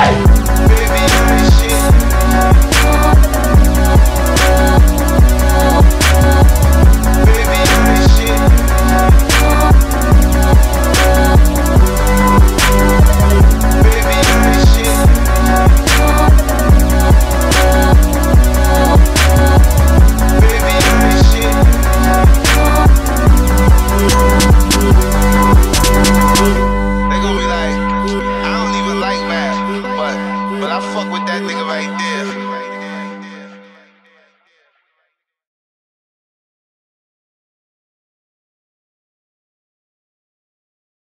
Hey!